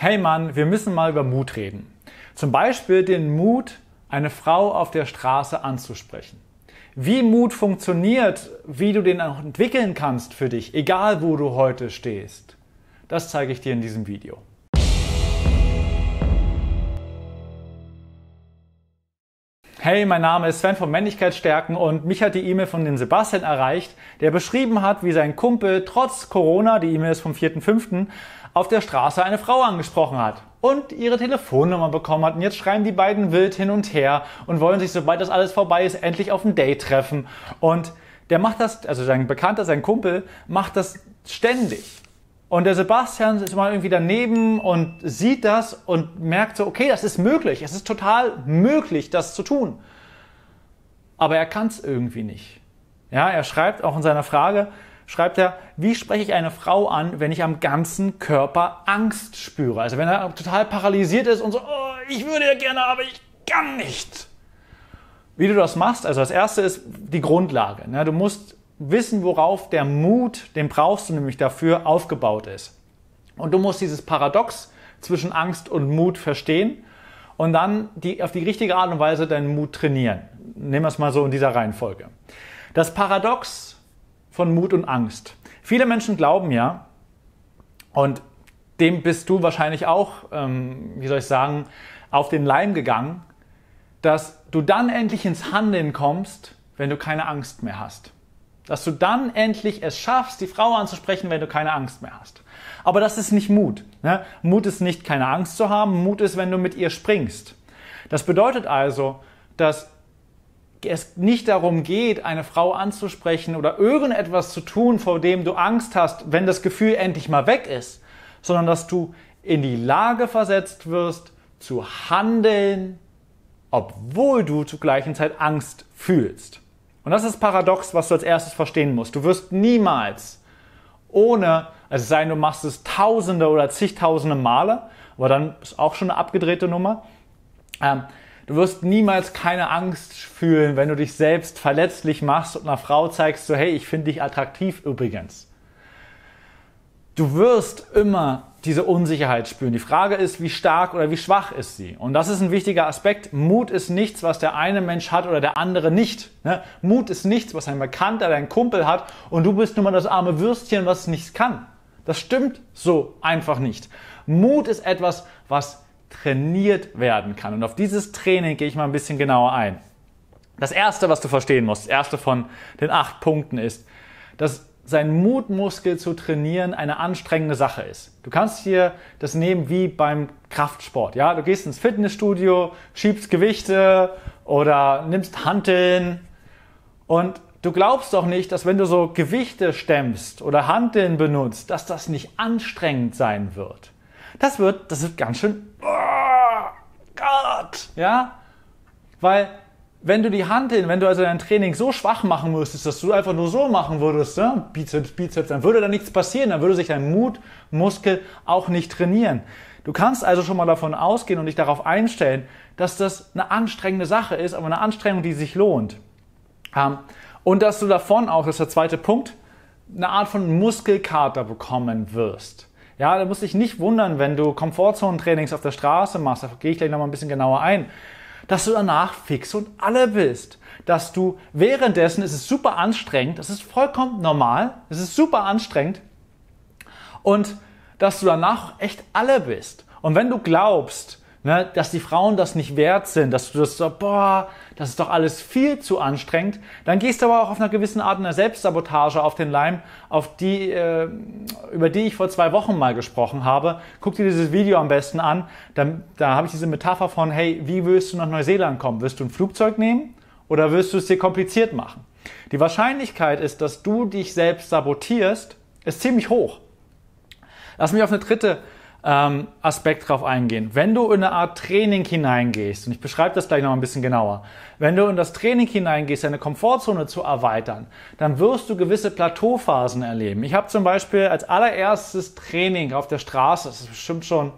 Hey Mann, wir müssen mal über Mut reden. Zum Beispiel den Mut, eine Frau auf der Straße anzusprechen. Wie Mut funktioniert, wie du den auch entwickeln kannst für dich, egal wo du heute stehst, das zeige ich dir in diesem Video. Hey, mein Name ist Sven von Männlichkeit stärken und mich hat die E-Mail von dem Sebastian erreicht, der beschrieben hat, wie sein Kumpel trotz Corona, die E-Mail ist vom 4.5., auf der Straße eine Frau angesprochen hat und ihre Telefonnummer bekommen hat. Und jetzt schreiben die beiden wild hin und her und wollen sich, sobald das alles vorbei ist, endlich auf ein Date treffen. Und der macht das, also sein Bekannter, sein Kumpel, macht das ständig. Und der Sebastian ist mal irgendwie daneben und sieht das und merkt so, okay, das ist möglich. Es ist total möglich, das zu tun. Aber er kann es irgendwie nicht. Ja, er schreibt auch in seiner Frage, wie spreche ich eine Frau an, wenn ich am ganzen Körper Angst spüre? Also wenn er total paralysiert ist und so, oh, ich würde ja gerne, aber ich kann nicht. Wie du das machst, also das Erste ist die Grundlage. Ne? Du musst wissen, worauf der Mut, den brauchst du nämlich dafür, aufgebaut ist. Und du musst dieses Paradox zwischen Angst und Mut verstehen und dann auf die richtige Art und Weise deinen Mut trainieren. Nehmen wir es mal so in dieser Reihenfolge. Das Paradox von Mut und Angst. Viele Menschen glauben ja, und dem bist du wahrscheinlich auch, auf den Leim gegangen, dass du dann endlich ins Handeln kommst, wenn du keine Angst mehr hast. Dass du dann endlich es schaffst, die Frau anzusprechen, wenn du keine Angst mehr hast. Aber das ist nicht Mut. Ne? Mut ist nicht, keine Angst zu haben. Mut ist, wenn du mit ihr springst. Das bedeutet also, dass es nicht darum geht, eine Frau anzusprechen oder irgendetwas zu tun, vor dem du Angst hast, wenn das Gefühl endlich mal weg ist, sondern dass du in die Lage versetzt wirst, zu handeln, obwohl du zur gleichen Zeit Angst fühlst. Und das ist das Paradox, was du als erstes verstehen musst. Du wirst niemals ohne, also es sei denn, du machst es tausende oder zigtausende Male, aber dann ist auch schon eine abgedrehte Nummer, du wirst niemals keine Angst fühlen, wenn du dich selbst verletzlich machst und einer Frau zeigst, so hey, ich finde dich attraktiv übrigens. Du wirst immer diese Unsicherheit spüren. Die Frage ist, wie stark oder wie schwach ist sie? Und das ist ein wichtiger Aspekt. Mut ist nichts, was der eine Mensch hat oder der andere nicht. Ne? Mut ist nichts, was ein Bekannter, dein Kumpel hat und du bist nur mal das arme Würstchen, was nichts kann. Das stimmt so einfach nicht. Mut ist etwas, was trainiert werden kann. Und auf dieses Training gehe ich mal ein bisschen genauer ein. Das Erste, was du verstehen musst, das Erste von den 8 Punkten ist, dass sein Mutmuskel zu trainieren eine anstrengende Sache ist. Du kannst hier das nehmen wie beim Kraftsport. Ja? Du gehst ins Fitnessstudio, schiebst Gewichte oder nimmst Hanteln und du glaubst doch nicht, dass wenn du so Gewichte stemmst oder Hanteln benutzt, dass das nicht anstrengend sein wird. Das wird ganz schön, oh Gott, ja? Weil wenn du also dein Training so schwach machen müsstest, dass du einfach nur so machen würdest, ne? Bizeps, Bizeps, dann würde da nichts passieren, dann würde sich dein Mutmuskel auch nicht trainieren. Du kannst also schon mal davon ausgehen und dich darauf einstellen, dass das eine anstrengende Sache ist, aber eine Anstrengung, die sich lohnt. Und dass du davon auch, das ist der zweite Punkt, eine Art von Muskelkater bekommen wirst. Ja, da musst du dich nicht wundern, wenn du Komfortzonentrainings auf der Straße machst, da gehe ich gleich nochmal ein bisschen genauer ein, dass du danach fix und alle bist. Dass du währenddessen, es ist super anstrengend, es ist vollkommen normal, es ist super anstrengend und dass du danach echt alle bist. Und wenn du glaubst, ne, dass die Frauen das nicht wert sind, dass du das so, boah, das ist doch alles viel zu anstrengend, dann gehst du aber auch auf einer gewissen Art einer Selbstsabotage auf den Leim, über die ich vor 2 Wochen mal gesprochen habe. Guck dir dieses Video am besten an, da habe ich diese Metapher von, hey, wie willst du nach Neuseeland kommen? Wirst du ein Flugzeug nehmen oder wirst du es dir kompliziert machen? Die Wahrscheinlichkeit ist, dass du dich selbst sabotierst, ist ziemlich hoch. Lass mich auf eine dritte Aspekt drauf eingehen. Wenn du in eine Art Training hineingehst, und ich beschreibe das gleich noch ein bisschen genauer, wenn du in das Training hineingehst, deine Komfortzone zu erweitern, dann wirst du gewisse Plateauphasen erleben. Ich habe zum Beispiel als allererstes Training auf der Straße, das ist bestimmt schon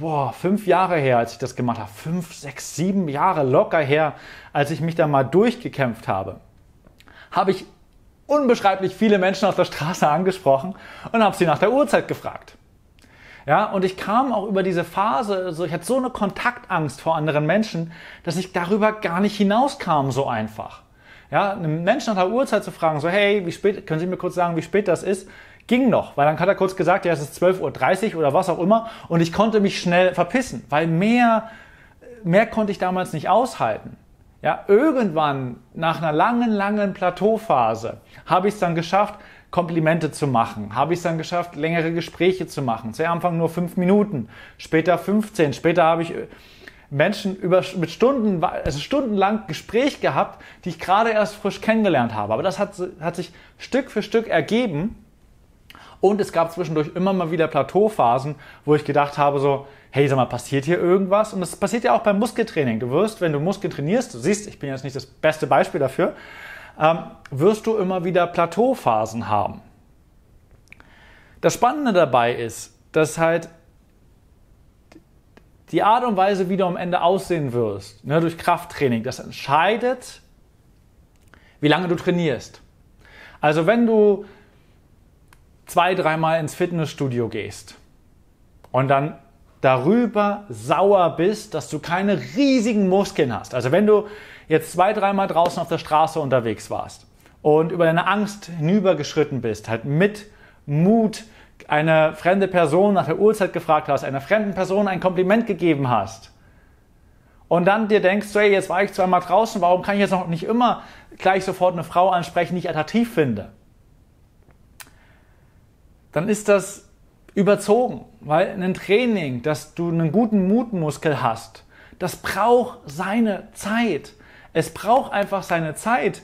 5 Jahre her, als ich das gemacht habe, 5, 6, 7 Jahre locker her, als ich mich da mal durchgekämpft habe, habe ich unbeschreiblich viele Menschen auf der Straße angesprochen und habe sie nach der Uhrzeit gefragt. Ja, und ich kam auch über diese Phase, also ich hatte so eine Kontaktangst vor anderen Menschen, dass ich darüber gar nicht hinauskam so einfach. Ja, einen Menschen nach der Uhrzeit zu fragen, so hey, wie spät, können Sie mir kurz sagen, wie spät das ist, ging noch. Weil dann hat er kurz gesagt, ja, es ist 12:30 Uhr oder was auch immer und ich konnte mich schnell verpissen, weil mehr konnte ich damals nicht aushalten. Ja, irgendwann, nach einer langen, langen Plateauphase, habe ich es dann geschafft, Komplimente zu machen, habe ich es dann geschafft, längere Gespräche zu machen. Zu Anfang nur 5 Minuten, später 15, später habe ich Menschen mit Stunden, also stundenlang Gespräch gehabt, die ich gerade erst frisch kennengelernt habe. Aber das hat sich Stück für Stück ergeben und es gab zwischendurch immer mal wieder Plateauphasen, wo ich gedacht habe so, hey, sag mal, passiert hier irgendwas? Und das passiert ja auch beim Muskeltraining. Du wirst, wenn du Muskeln trainierst, du siehst, ich bin jetzt nicht das beste Beispiel dafür, wirst du immer wieder Plateauphasen haben. Das Spannende dabei ist, dass halt die Art und Weise, wie du am Ende aussehen wirst, ne, durch Krafttraining, das entscheidet, wie lange du trainierst. Also wenn du 2-3 Mal ins Fitnessstudio gehst und dann darüber sauer bist, dass du keine riesigen Muskeln hast. Also wenn du jetzt 2-3 Mal draußen auf der Straße unterwegs warst und über deine Angst hinübergeschritten bist, halt mit Mut eine fremde Person nach der Uhrzeit gefragt hast, einer fremden Person ein Kompliment gegeben hast und dann dir denkst, hey, jetzt war ich 2-mal draußen, warum kann ich jetzt noch nicht immer gleich sofort eine Frau ansprechen, die ich attraktiv finde? Dann ist das überzogen, weil ein Training, dass du einen guten Mutmuskel hast, das braucht seine Zeit. Es braucht einfach seine Zeit,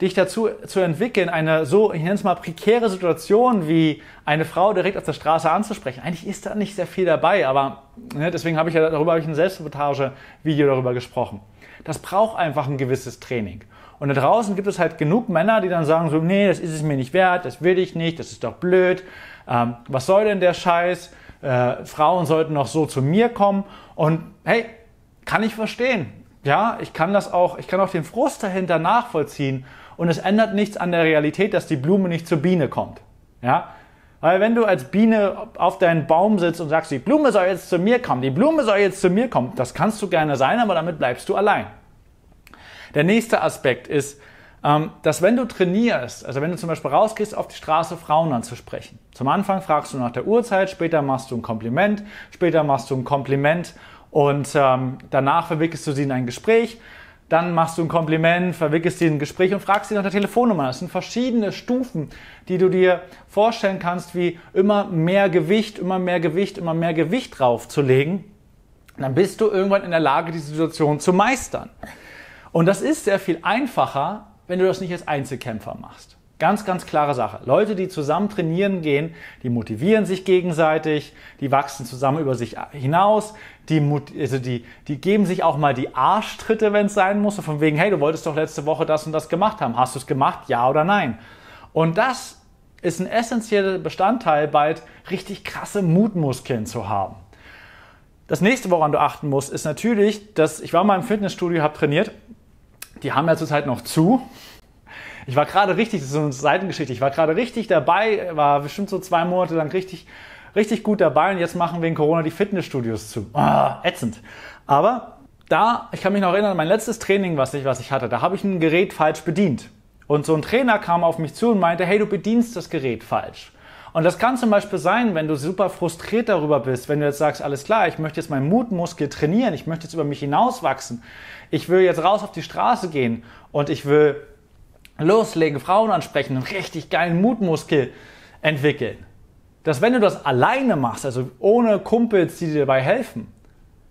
dich dazu zu entwickeln, eine so, ich nenne es mal, prekäre Situation wie eine Frau direkt auf der Straße anzusprechen. Eigentlich ist da nicht sehr viel dabei, aber ne, deswegen habe ich ja darüber ein Selbstsabotage-Video darüber gesprochen. Das braucht einfach ein gewisses Training. Und da draußen gibt es halt genug Männer, die dann sagen so, nee, das ist es mir nicht wert, das will ich nicht, das ist doch blöd, was soll denn der Scheiß, Frauen sollten noch so zu mir kommen und hey, kann ich verstehen. Ja, ich kann auch den Frust dahinter nachvollziehen und es ändert nichts an der Realität, dass die Blume nicht zur Biene kommt. Ja, weil wenn du als Biene auf deinen Baum sitzt und sagst, die Blume soll jetzt zu mir kommen, die Blume soll jetzt zu mir kommen, das kannst du gerne sein, aber damit bleibst du allein. Der nächste Aspekt ist, dass wenn du trainierst, also wenn du zum Beispiel rausgehst, auf die Straße Frauen anzusprechen. Zum Anfang fragst du nach der Uhrzeit, später machst du ein Kompliment, und danach verwickelst du sie in ein Gespräch. Dann machst du ein Kompliment, verwickelst sie in ein Gespräch und fragst sie nach der Telefonnummer. Das sind verschiedene Stufen, die du dir vorstellen kannst, wie immer mehr Gewicht draufzulegen. Dann bist du irgendwann in der Lage, die Situation zu meistern. Und das ist sehr viel einfacher, wenn du das nicht als Einzelkämpfer machst. Ganz, ganz klare Sache. Leute, die zusammen trainieren gehen, die motivieren sich gegenseitig, die wachsen zusammen über sich hinaus, die geben sich auch mal die Arschtritte, wenn es sein muss, so von wegen, hey, du wolltest doch letzte Woche das und das gemacht haben. Hast du es gemacht? Ja oder nein? Und das ist ein essentieller Bestandteil, bald richtig krasse Mutmuskeln zu haben. Das nächste, woran du achten musst, ist natürlich, dass ich war mal im Fitnessstudio, habe trainiert. Die haben ja zurzeit noch zu. Ich war gerade richtig, das ist so eine Seitengeschichte, ich war gerade richtig dabei, war bestimmt so 2 Monate lang richtig gut dabei und jetzt machen wegen Corona die Fitnessstudios zu. Ätzend. Aber da, ich kann mich noch erinnern, mein letztes Training, was ich hatte, da habe ich ein Gerät falsch bedient. Und so ein Trainer kam auf mich zu und meinte, hey, du bedienst das Gerät falsch. Und das kann zum Beispiel sein, wenn du super frustriert darüber bist, wenn du jetzt sagst, alles klar, ich möchte jetzt meinen Mutmuskel trainieren, ich möchte jetzt über mich hinauswachsen, ich will jetzt raus auf die Straße gehen und ich will loslegen, Frauen ansprechen und richtig geilen Mutmuskel entwickeln. Dass wenn du das alleine machst, also ohne Kumpels, die dir dabei helfen,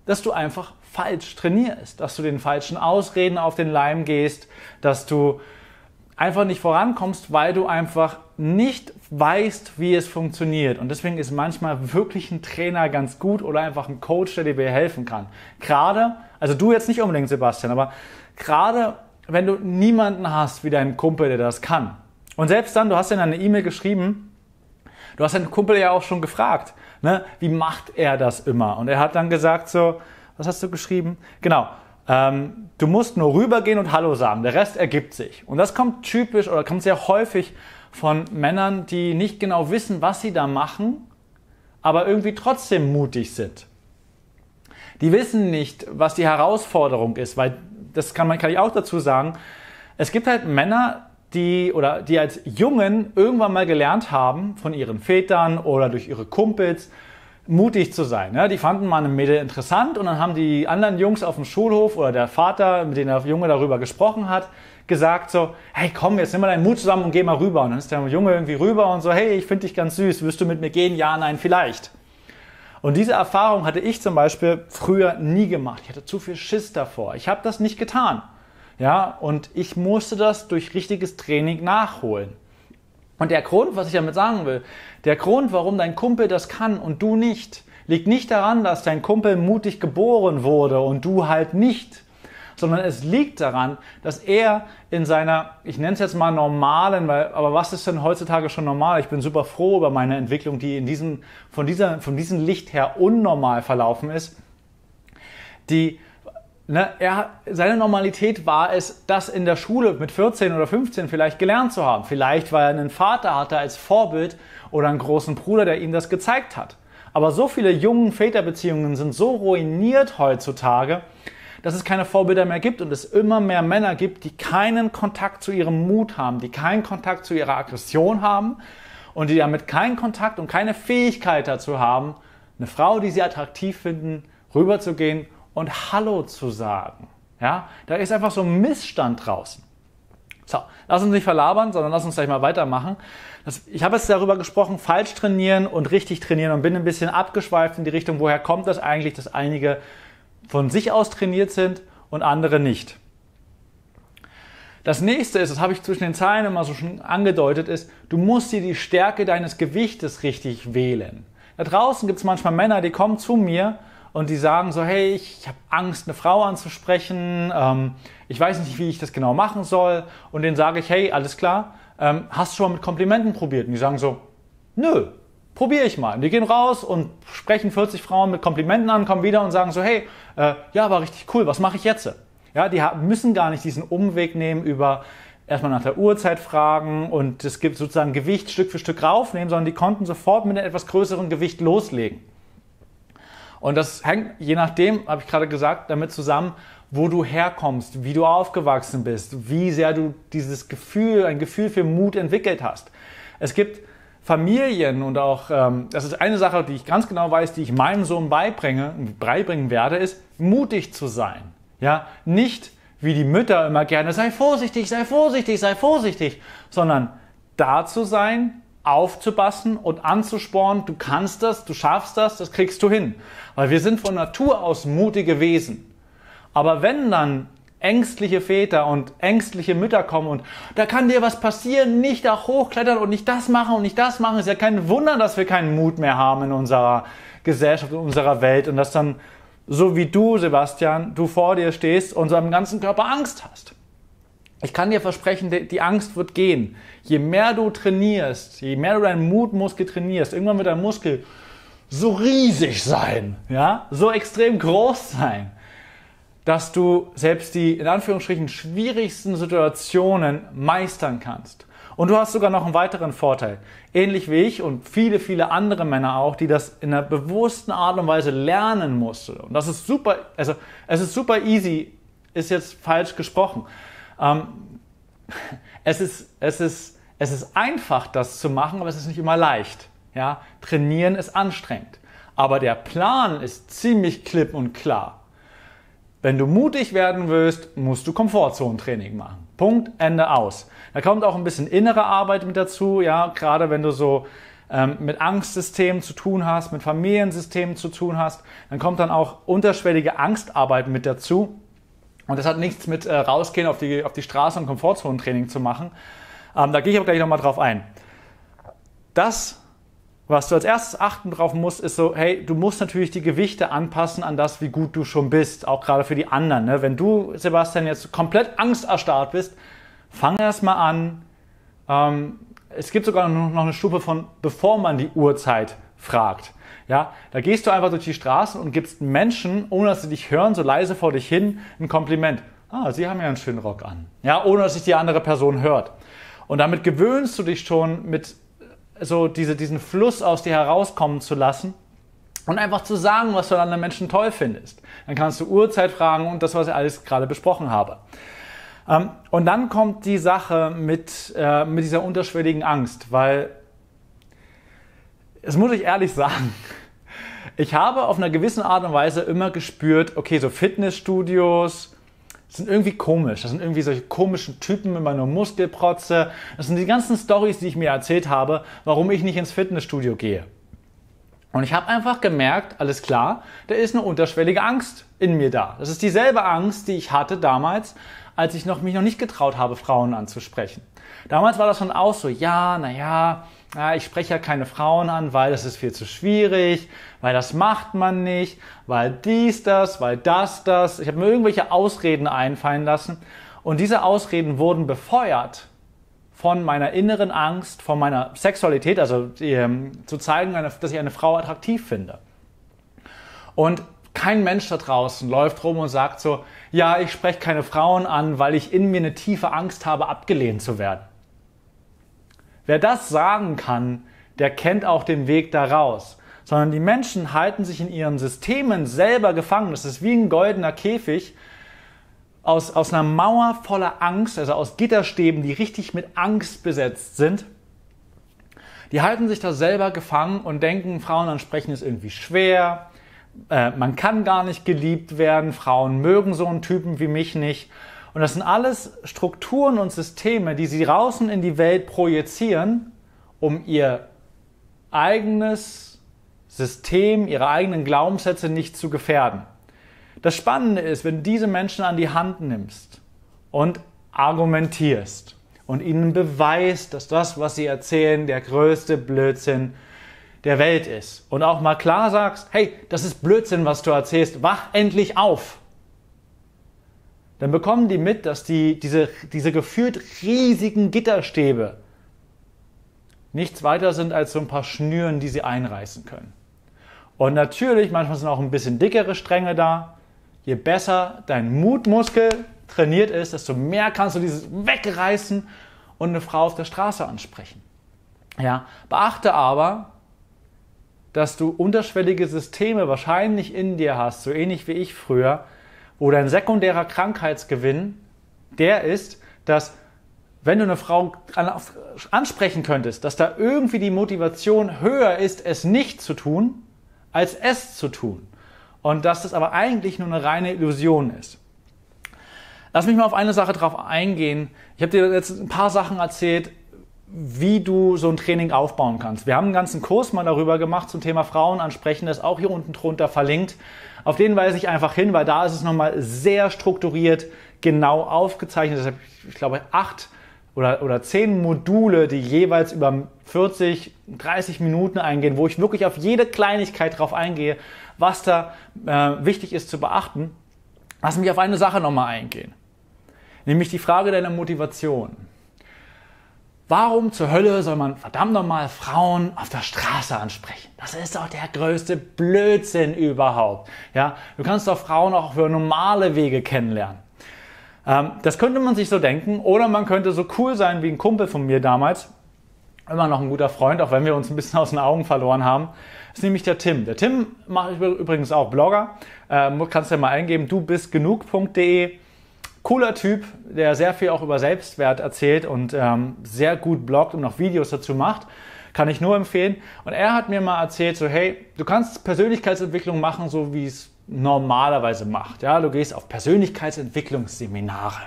dass du einfach falsch trainierst, dass du den falschen Ausreden auf den Leim gehst, dass du einfach nicht vorankommst, weil du einfach nicht weißt, wie es funktioniert. Und deswegen ist manchmal wirklich ein Trainer ganz gut oder einfach ein Coach, der dir helfen kann. Gerade, also du jetzt nicht unbedingt, Sebastian, aber gerade wenn du niemanden hast wie deinen Kumpel, der das kann. Und selbst dann, du hast ja eine E-Mail geschrieben, du hast deinen Kumpel ja auch schon gefragt, ne, wie macht er das immer? Und er hat dann gesagt so, was hast du geschrieben? Genau, du musst nur rübergehen und Hallo sagen, der Rest ergibt sich. Und das kommt typisch oder kommt sehr häufig von Männern, die nicht genau wissen, was sie da machen, aber irgendwie trotzdem mutig sind. Die wissen nicht, was die Herausforderung ist, weil das kann ich auch dazu sagen. Es gibt halt Männer, die als Jungen irgendwann mal gelernt haben, von ihren Vätern oder durch ihre Kumpels, mutig zu sein. Die fanden mal eine Mädel interessant und dann haben die anderen Jungs auf dem Schulhof oder der Vater, mit dem der Junge darüber gesprochen hat, gesagt so, hey komm, jetzt nimm mal deinen Mut zusammen und geh mal rüber. Und dann ist der Junge irgendwie rüber und so, hey, ich finde dich ganz süß, willst du mit mir gehen? Ja, nein, vielleicht. Und diese Erfahrung hatte ich zum Beispiel früher nie gemacht. Ich hatte zu viel Schiss davor. Ich habe das nicht getan. Ja, und ich musste das durch richtiges Training nachholen. Und der Grund, was ich damit sagen will, der Grund, warum dein Kumpel das kann und du nicht, liegt nicht daran, dass dein Kumpel mutig geboren wurde und du halt nicht, sondern es liegt daran, dass er in seiner, ich nenne es jetzt mal normalen, aber was ist denn heutzutage schon normal? Ich bin super froh über meine Entwicklung, die von diesem Licht her unnormal verlaufen ist, seine Normalität war es, das in der Schule mit 14 oder 15 vielleicht gelernt zu haben. Vielleicht, weil er einen Vater hatte als Vorbild oder einen großen Bruder, der ihm das gezeigt hat. Aber so viele junge Väterbeziehungen sind so ruiniert heutzutage, dass es keine Vorbilder mehr gibt und es immer mehr Männer gibt, die keinen Kontakt zu ihrem Mut haben, die keinen Kontakt zu ihrer Aggression haben und die damit keinen Kontakt und keine Fähigkeit dazu haben, eine Frau, die sie attraktiv finden, rüberzugehen und Hallo zu sagen. Ja, da ist einfach so ein Missstand draußen. So, lass uns nicht verlabern, sondern lass uns gleich mal weitermachen. Ich habe jetzt darüber gesprochen, falsch trainieren und richtig trainieren und bin ein bisschen abgeschweift in die Richtung, woher kommt das eigentlich, dass einige von sich aus trainiert sind und andere nicht. Das nächste ist, das habe ich zwischen den Zeilen immer so schon angedeutet, ist, du musst dir die Stärke deines Gewichtes richtig wählen. Da draußen gibt es manchmal Männer, die kommen zu mir und die sagen so, hey, ich habe Angst, eine Frau anzusprechen, ich weiß nicht, wie ich das genau machen soll. Und denen sage ich, hey, alles klar, hast du schon mal mit Komplimenten probiert? Und die sagen so, nö, probiere ich mal. Und die gehen raus und sprechen 40 Frauen mit Komplimenten an, kommen wieder und sagen so, hey, ja, war richtig cool, was mache ich jetzt? Ja, die müssen gar nicht diesen Umweg nehmen über erstmal nach der Uhrzeit fragen und es gibt sozusagen Gewicht Stück für Stück raufnehmen, sondern die konnten sofort mit einem etwas größeren Gewicht loslegen. Und das hängt, je nachdem, habe ich gerade gesagt, damit zusammen, wo du herkommst, wie du aufgewachsen bist, wie sehr du ein Gefühl für Mut entwickelt hast. Es gibt Familien und auch, das ist eine Sache, die ich ganz genau weiß, die ich meinem Sohn beibringen werde, ist, mutig zu sein. Ja, nicht wie die Mütter immer gerne, sei vorsichtig, sei vorsichtig, sei vorsichtig, sondern da zu sein, aufzupassen und anzuspornen, du kannst das, du schaffst das, das kriegst du hin. Weil wir sind von Natur aus mutige Wesen. Aber wenn dann ängstliche Väter und ängstliche Mütter kommen und da kann dir was passieren, nicht da hochklettern und nicht das machen, ist ja kein Wunder, dass wir keinen Mut mehr haben in unserer Gesellschaft, in unserer Welt und dass dann, so wie du, Sebastian, du vor dir stehst und so am ganzen Körper Angst hast. Ich kann dir versprechen, die Angst wird gehen. Je mehr du trainierst, je mehr du deinen Mutmuskel trainierst, irgendwann wird dein Muskel so riesig sein, ja, so extrem groß sein, dass du selbst die, in Anführungsstrichen, schwierigsten Situationen meistern kannst. Und du hast sogar noch einen weiteren Vorteil. Ähnlich wie ich und viele, viele andere Männer auch, die das in einer bewussten Art und Weise lernen mussten. Und das ist super, also es ist super easy, ist jetzt falsch gesprochen. Es ist einfach, das zu machen, aber es ist nicht immer leicht. Ja? Trainieren ist anstrengend. Aber der Plan ist ziemlich klipp und klar. Wenn du mutig werden willst, musst du Komfortzonentraining machen. Punkt, Ende, aus. Da kommt auch ein bisschen innere Arbeit mit dazu. Ja? Gerade wenn du so mit Angstsystemen zu tun hast, mit Familiensystemen zu tun hast, dann kommt dann auch unterschwellige Angstarbeit mit dazu. Und das hat nichts mit rausgehen auf die Straße und Komfortzonentraining zu machen. Da gehe ich aber gleich nochmal drauf ein. Das, was du als erstes achten drauf musst, ist so, hey, du musst natürlich die Gewichte anpassen an das, wie gut du schon bist, auch gerade für die anderen. Ne? Wenn du, Sebastian, jetzt komplett angsterstarrt bist, fang erst mal an. Es gibt sogar noch eine Stufe von, bevor man die Uhrzeit fragt. Ja, da gehst du einfach durch die Straßen und gibst Menschen, ohne dass sie dich hören, so leise vor dich hin, ein Kompliment. Ah, sie haben ja einen schönen Rock an. Ja, ohne dass sich die andere Person hört. Und damit gewöhnst du dich schon mit so diesen Fluss aus dir herauskommen zu lassen und einfach zu sagen, was du an anderen Menschen toll findest. Dann kannst du Uhrzeit fragen und das, was ich alles gerade besprochen habe. Und dann kommt die Sache mit dieser unterschwelligen Angst, weil, das muss ich ehrlich sagen, ich habe auf einer gewissen Art und Weise immer gespürt, okay, so Fitnessstudios sind irgendwie komisch. Das sind irgendwie solche komischen Typen mit meiner Muskelprotze. Das sind die ganzen Storys, die ich mir erzählt habe, warum ich nicht ins Fitnessstudio gehe. Und ich habe einfach gemerkt, alles klar, da ist eine unterschwellige Angst in mir da. Das ist dieselbe Angst, die ich hatte damals, als ich mich noch nicht getraut habe, Frauen anzusprechen. Damals war das schon auch so, ich spreche ja keine Frauen an, weil das ist viel zu schwierig, weil das macht man nicht, weil dies, das, weil das, das. Ich habe mir irgendwelche Ausreden einfallen lassen und diese Ausreden wurden befeuert von meiner inneren Angst, von meiner Sexualität, also zu zeigen, dass ich eine Frau attraktiv finde. Und kein Mensch da draußen läuft rum und sagt so, ja, ich spreche keine Frauen an, weil ich in mir eine tiefe Angst habe, abgelehnt zu werden. Wer das sagen kann, der kennt auch den Weg da raus. Sondern die Menschen halten sich in ihren Systemen selber gefangen. Das ist wie ein goldener Käfig aus einer Mauer voller Angst, also aus Gitterstäben, die richtig mit Angst besetzt sind. Die halten sich da selber gefangen und denken, Frauen ansprechen ist irgendwie schwer. Man kann gar nicht geliebt werden. Frauen mögen so einen Typen wie mich nicht. Und das sind alles Strukturen und Systeme, die sie draußen in die Welt projizieren, um ihr eigenes System, ihre eigenen Glaubenssätze nicht zu gefährden. Das Spannende ist, wenn du diese Menschen an die Hand nimmst und argumentierst und ihnen beweist, dass das, was sie erzählen, der größte Blödsinn der Welt ist. Und auch mal klar sagst, hey, das ist Blödsinn, was du erzählst, wach endlich auf. Dann bekommen die mit, dass diese gefühlt riesigen Gitterstäbe nichts weiter sind als so ein paar Schnüren, die sie einreißen können. Und natürlich, manchmal sind auch ein bisschen dickere Stränge da. Je besser dein Mutmuskel trainiert ist, desto mehr kannst du dieses wegreißen und eine Frau auf der Straße ansprechen. Ja, beachte aber, dass du unterschwellige Systeme wahrscheinlich in dir hast, so ähnlich wie ich früher, oder ein sekundärer Krankheitsgewinn, der ist, dass wenn du eine Frau ansprechen könntest, dass da irgendwie die Motivation höher ist, es nicht zu tun, als es zu tun. Und dass das aber eigentlich nur eine reine Illusion ist. Lass mich mal auf eine Sache drauf eingehen. Ich habe dir jetzt ein paar Sachen erzählt, wie du so ein Training aufbauen kannst. Wir haben einen ganzen Kurs mal darüber gemacht zum Thema Frauen ansprechen, das ist auch hier unten drunter verlinkt. Auf den weise ich einfach hin, weil da ist es nochmal sehr strukturiert, genau aufgezeichnet. Deshalb, ich glaube, 8 oder 10 Module, die jeweils über 40, 30 Minuten eingehen, wo ich wirklich auf jede Kleinigkeit drauf eingehe, was da wichtig ist zu beachten. Lass mich auf eine Sache nochmal eingehen, nämlich die Frage deiner Motivation. Warum zur Hölle soll man verdammt nochmal Frauen auf der Straße ansprechen? Das ist doch der größte Blödsinn überhaupt. Ja, du kannst doch Frauen auch für normale Wege kennenlernen. Das könnte man sich so denken oder man könnte so cool sein wie ein Kumpel von mir damals. Immer noch ein guter Freund, auch wenn wir uns ein bisschen aus den Augen verloren haben. Das ist nämlich der Tim. Der Tim macht übrigens auch Blogger. Kannst ja mal eingeben, du bist genug.de. Cooler Typ, der sehr viel auch über Selbstwert erzählt und sehr gut bloggt und noch Videos dazu macht. Kann ich nur empfehlen. Und er hat mir mal erzählt, so hey, du kannst Persönlichkeitsentwicklung machen, so wie es normalerweise macht. Ja, du gehst auf Persönlichkeitsentwicklungsseminare.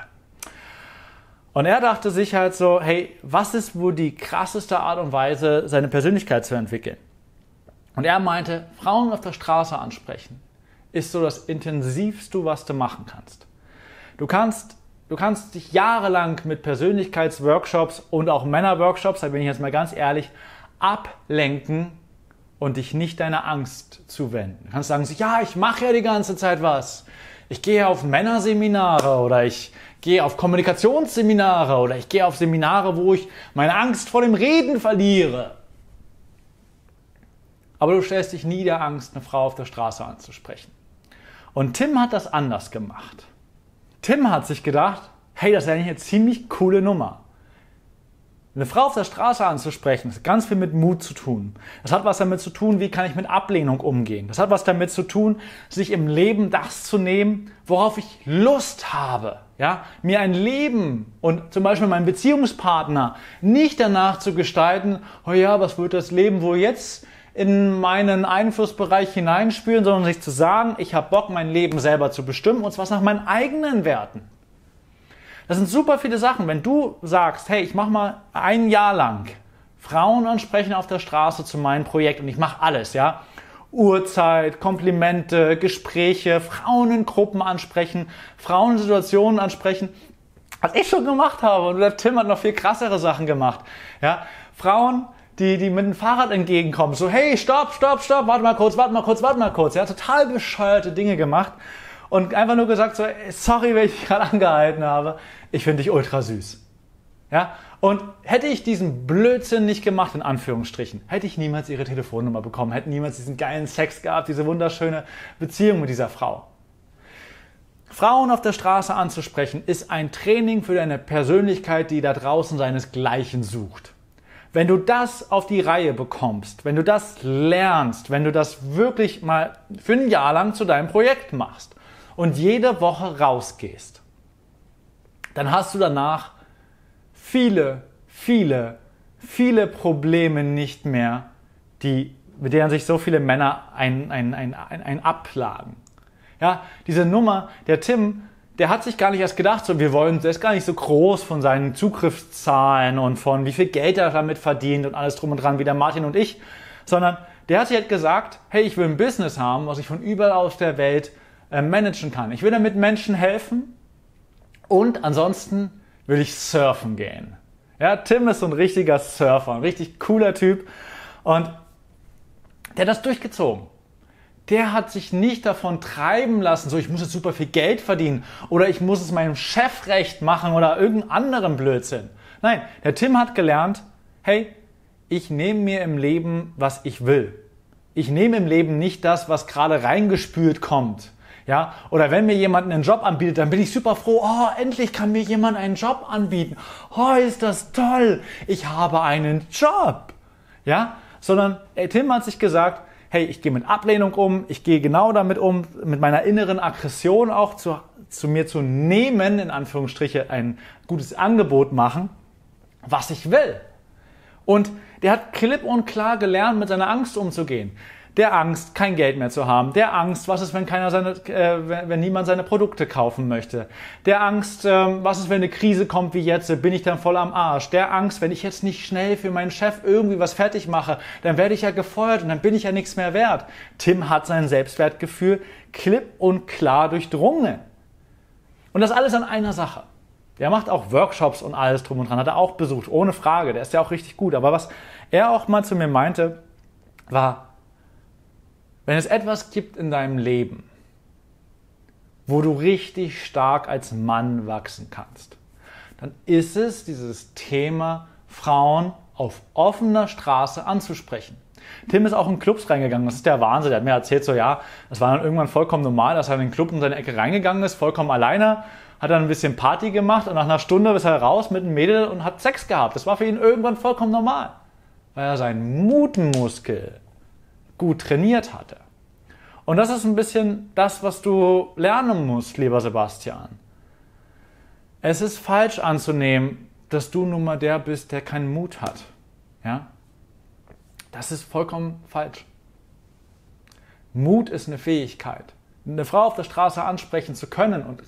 Und er dachte sich halt so, hey, was ist wohl die krasseste Art und Weise, seine Persönlichkeit zu entwickeln? Und er meinte, Frauen auf der Straße ansprechen ist so das Intensivste, was du machen kannst. Du kannst dich jahrelang mit Persönlichkeitsworkshops und auch Männerworkshops, da bin ich jetzt mal ganz ehrlich, ablenken und dich nicht deiner Angst zuwenden. Du kannst sagen, ja, ich mache ja die ganze Zeit was. Ich gehe auf Männerseminare oder ich gehe auf Kommunikationsseminare oder ich gehe auf Seminare, wo ich meine Angst vor dem Reden verliere. Aber du stellst dich nie der Angst, eine Frau auf der Straße anzusprechen. Und Tim hat das anders gemacht. Tim hat sich gedacht, hey, das ist eigentlich eine ziemlich coole Nummer. Eine Frau auf der Straße anzusprechen, das hat ganz viel mit Mut zu tun. Das hat was damit zu tun, wie kann ich mit Ablehnung umgehen. Das hat was damit zu tun, sich im Leben das zu nehmen, worauf ich Lust habe. Ja? Mir ein Leben und zum Beispiel meinen Beziehungspartner nicht danach zu gestalten, oh ja, was wird das Leben wohl jetzt in meinen Einflussbereich hineinspülen, sondern sich zu sagen, ich habe Bock, mein Leben selber zu bestimmen und zwar nach meinen eigenen Werten. Das sind super viele Sachen. Wenn du sagst, hey, ich mache mal ein Jahr lang Frauen ansprechen auf der Straße zu meinem Projekt und ich mache alles, ja, Uhrzeit, Komplimente, Gespräche, Frauen in Gruppen ansprechen, Frauen in Situationen ansprechen, was ich schon gemacht habe und der Tim hat noch viel krassere Sachen gemacht, ja, Frauen, die mit dem Fahrrad entgegenkommen, so hey, stopp, stopp, stopp, warte mal kurz, ja, total bescheuerte Dinge gemacht. Und einfach nur gesagt, so, sorry, wenn ich dich gerade angehalten habe, ich finde dich ultra süß. Ja? Und hätte ich diesen Blödsinn nicht gemacht, in Anführungsstrichen, hätte ich niemals ihre Telefonnummer bekommen, hätte niemals diesen geilen Sex gehabt, diese wunderschöne Beziehung mit dieser Frau. Frauen auf der Straße anzusprechen, ist ein Training für deine Persönlichkeit, die da draußen seinesgleichen sucht. Wenn du das auf die Reihe bekommst, wenn du das lernst, wenn du das wirklich mal für ein Jahr lang zu deinem Projekt machst, und jede Woche rausgehst, dann hast du danach viele Probleme nicht mehr, mit denen sich so viele Männer abplagen. Ja, diese Nummer, der Tim, der hat sich gar nicht erst gedacht, der ist gar nicht so groß von seinen Zugriffszahlen und von wie viel Geld er damit verdient und alles drum und dran, wie der Martin und ich, sondern der hat sich halt gesagt, hey, ich will ein Business haben, was ich von überall aus der Welt managen kann. Ich will damit Menschen helfen und ansonsten will ich surfen gehen. Ja, Tim ist so ein richtiger Surfer, ein richtig cooler Typ und der hat das durchgezogen. Der hat sich nicht davon treiben lassen, so ich muss jetzt super viel Geld verdienen oder ich muss es meinem Chef recht machen oder irgendeinem anderen Blödsinn. Nein, der Tim hat gelernt, hey, ich nehme mir im Leben, was ich will. Ich nehme im Leben nicht das, was gerade reingespült kommt. Ja, oder wenn mir jemand einen Job anbietet, dann bin ich super froh, oh, endlich kann mir jemand einen Job anbieten. Oh, ist das toll, ich habe einen Job. Ja, sondern Tim hat sich gesagt, hey, ich gehe mit Ablehnung um, ich gehe genau damit um, mit meiner inneren Aggression auch zu mir zu nehmen, in Anführungsstriche ein gutes Angebot machen, was ich will. Und der hat klipp und klar gelernt, mit seiner Angst umzugehen. Der Angst, kein Geld mehr zu haben. Der Angst, was ist, wenn wenn niemand seine Produkte kaufen möchte. Der Angst, was ist, wenn eine Krise kommt wie jetzt, bin ich dann voll am Arsch. Der Angst, wenn ich jetzt nicht schnell für meinen Chef irgendwie was fertig mache, dann werde ich ja gefeuert und dann bin ich ja nichts mehr wert. Tim hat sein Selbstwertgefühl klipp und klar durchdrungen. Und das alles an einer Sache. Der macht auch Workshops und alles drum und dran, hat er auch besucht, ohne Frage. Der ist ja auch richtig gut. Aber was er auch mal zu mir meinte, war, wenn es etwas gibt in deinem Leben, wo du richtig stark als Mann wachsen kannst, dann ist es dieses Thema, Frauen auf offener Straße anzusprechen. Tim ist auch in Clubs reingegangen, das ist der Wahnsinn. Der hat mir erzählt, so ja, das war dann irgendwann vollkommen normal, dass er in den Club in seine Ecke reingegangen ist, vollkommen alleine, hat dann ein bisschen Party gemacht und nach einer Stunde ist er raus mit einem Mädel und hat Sex gehabt. Das war für ihn irgendwann vollkommen normal, weil er seinen Mutmuskel gut trainiert hatte. Und das ist ein bisschen das, was du lernen musst, lieber Sebastian. Es ist falsch anzunehmen, dass du nun mal der bist, der keinen Mut hat. Ja? Das ist vollkommen falsch. Mut ist eine Fähigkeit. Eine Frau auf der Straße ansprechen zu können und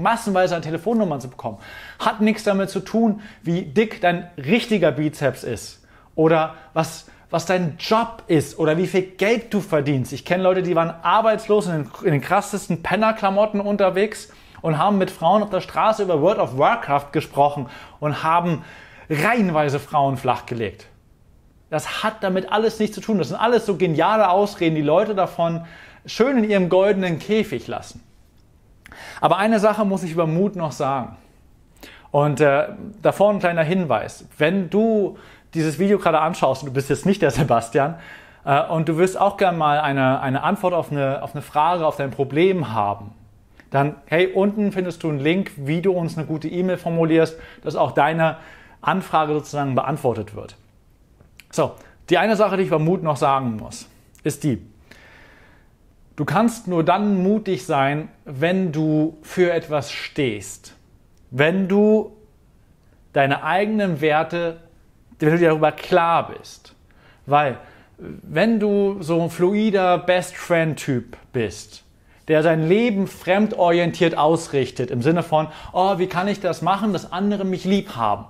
massenweise an Telefonnummern zu bekommen, hat nichts damit zu tun, wie dick dein richtiger Bizeps ist oder was dein Job ist oder wie viel Geld du verdienst. Ich kenne Leute, die waren arbeitslos in den krassesten Pennerklamotten unterwegs und haben mit Frauen auf der Straße über World of Warcraft gesprochen und haben reihenweise Frauen flachgelegt. Das hat damit alles nichts zu tun. Das sind alles so geniale Ausreden, die Leute davon schön in ihrem goldenen Käfig lassen. Aber eine Sache muss ich über Mut noch sagen. Und davor ein kleiner Hinweis. Wenn du dieses Video gerade anschaust und du bist jetzt nicht der Sebastian und du wirst auch gern mal eine Antwort auf eine Frage, auf dein Problem haben, dann, hey, unten findest du einen Link, wie du uns eine gute E-Mail formulierst, dass auch deine Anfrage sozusagen beantwortet wird. So, die eine Sache, die ich beim Mut noch sagen muss, ist die: Du kannst nur dann mutig sein, wenn du für etwas stehst, wenn du deine eigenen Werte, wenn du dir darüber klar bist. Weil wenn du so ein fluider Best-Friend-Typ bist, der sein Leben fremdorientiert ausrichtet, im Sinne von, oh, wie kann ich das machen, dass andere mich lieb haben,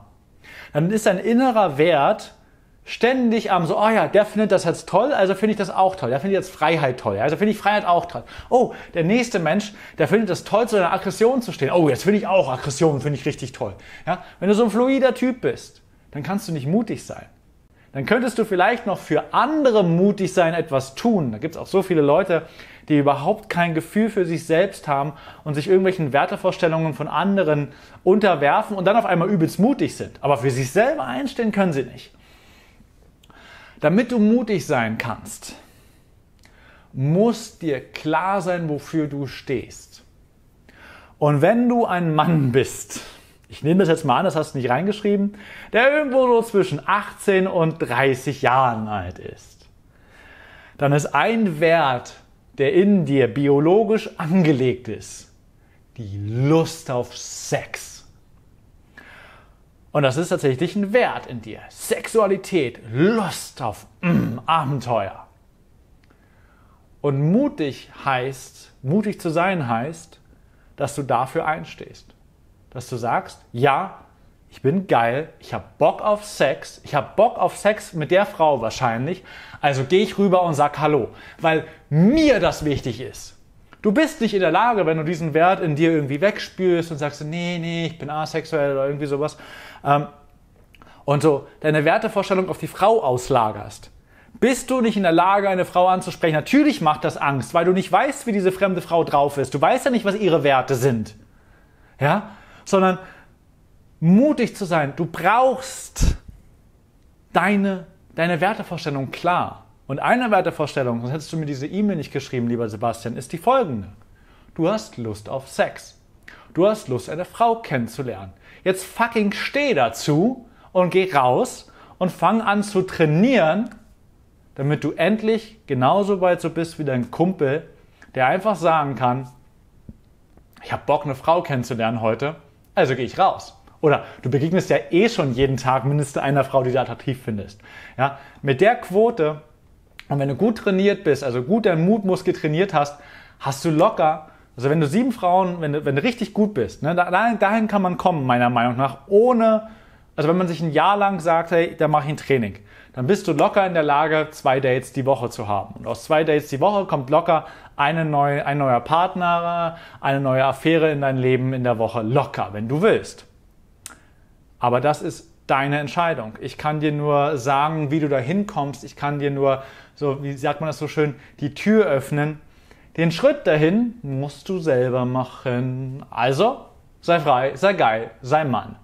dann ist dein innerer Wert ständig am so, oh ja, der findet das jetzt toll, also finde ich das auch toll, der findet jetzt Freiheit toll, also finde ich Freiheit auch toll. Oh, der nächste Mensch, der findet das toll, zu einer Aggression zu stehen. Oh, jetzt finde ich auch Aggression, finde ich richtig toll. Ja? Wenn du so ein fluider Typ bist, dann kannst du nicht mutig sein. Dann könntest du vielleicht noch für andere mutig sein, etwas tun. Da gibt es auch so viele Leute, die überhaupt kein Gefühl für sich selbst haben und sich irgendwelchen Wertevorstellungen von anderen unterwerfen und dann auf einmal übelst mutig sind. Aber für sich selber einstehen können sie nicht. Damit du mutig sein kannst, muss dir klar sein, wofür du stehst. Und wenn du ein Mann bist, ich nehme das jetzt mal an, das hast du nicht reingeschrieben, der irgendwo so zwischen 18 und 30 Jahren alt ist, dann ist ein Wert, der in dir biologisch angelegt ist, die Lust auf Sex. Und das ist tatsächlich ein Wert in dir. Sexualität, Lust auf Abenteuer. Und mutig zu sein heißt, dass du dafür einstehst. Dass du sagst, ja, ich bin geil, ich habe Bock auf Sex, mit der Frau wahrscheinlich, also gehe ich rüber und sag Hallo, weil mir das wichtig ist. Du bist nicht in der Lage, wenn du diesen Wert in dir irgendwie wegspürst und sagst, nee, nee, ich bin asexuell oder irgendwie sowas, und so deine Wertevorstellung auf die Frau auslagerst. Bist du nicht in der Lage, eine Frau anzusprechen? Natürlich macht das Angst, weil du nicht weißt, wie diese fremde Frau drauf ist. Du weißt ja nicht, was ihre Werte sind. Ja? Sondern mutig zu sein. Du brauchst deine Wertevorstellung klar. Und eine Wertevorstellung, sonst hättest du mir diese E-Mail nicht geschrieben, lieber Sebastian, ist die folgende. Du hast Lust auf Sex. Du hast Lust, eine Frau kennenzulernen. Jetzt fucking steh dazu und geh raus und fang an zu trainieren, damit du endlich genauso weit so bist wie dein Kumpel, der einfach sagen kann, ich habe Bock, eine Frau kennenzulernen heute, also gehe ich raus. Oder du begegnest ja eh schon jeden Tag mindestens einer Frau, die du attraktiv findest. Ja, mit der Quote, und wenn du gut trainiert bist, also gut deinen Mutmuskel trainiert hast, hast du locker, also wenn du 7 Frauen, wenn du richtig gut bist, ne, dahin kann man kommen, meiner Meinung nach, ohne, also wenn man sich ein Jahr lang sagt, hey, da mache ich ein Training, dann bist du locker in der Lage, 2 Dates die Woche zu haben. Und aus 2 Dates die Woche kommt locker ein neuer Partner, eine neue Affäre in dein Leben in der Woche, locker, wenn du willst. Aber das ist deine Entscheidung. Ich kann dir nur sagen, wie du da hinkommst. Ich kann dir nur, so wie sagt man das so schön, die Tür öffnen. Den Schritt dahin musst du selber machen. Also sei frei, sei geil, sei Mann.